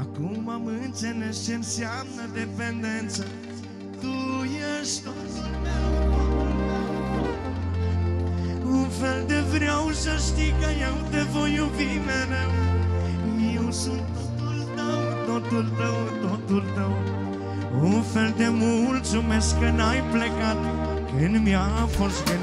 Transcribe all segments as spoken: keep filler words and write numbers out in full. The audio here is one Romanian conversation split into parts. Acum am înțeles ce înseamnă dependență. Tu ești totul meu, un fel de vreau să știi că eu te voi iubi mereu. Eu sunt totul tău, totul tău, totul tău. Un fel de mulțumesc că n-ai plecat când mi-a fost greu.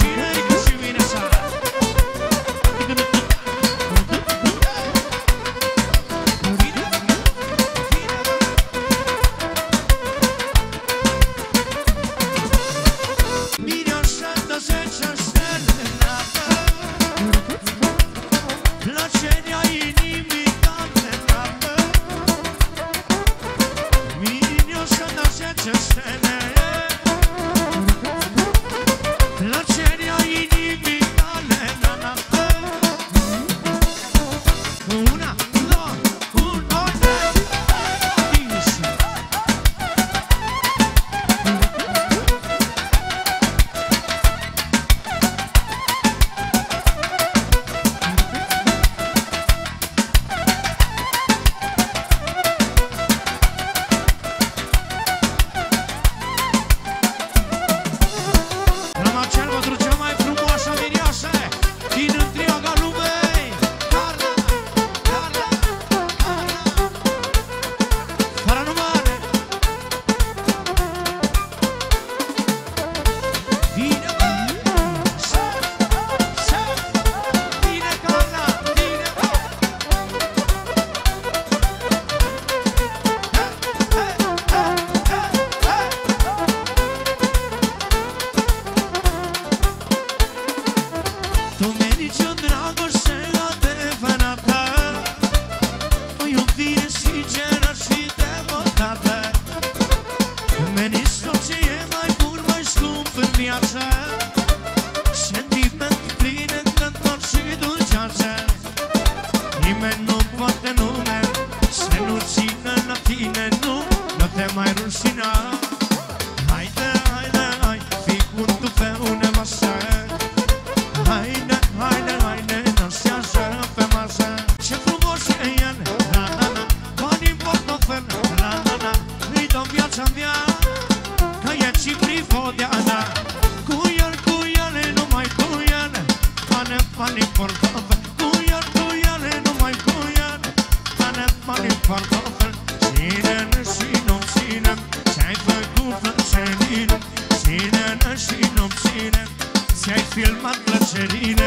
Cheers. dulceață, sentiment pline de tot și dulceață. Nimeni nu poate nume să nu țină la tine, nu, nu te mai rușina. Haide, haide, hai, fii cu tu pe nevastă. Haide, haide, haide, dansează pe masă. Ce frumos e el, la la la, bani în portofel, la la la. Îi dau viața mea, că e și privodeana. Cu el, cu el, numai cu el, bani, bani în portofel. Cu el, cu el, numai cu el, bani, bani în portofel. Ține-ne și nu ține, ți-ai făcut plăcerile. Ține-ne și nu ține, ți-ai filmat plăcerile.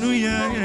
Nu e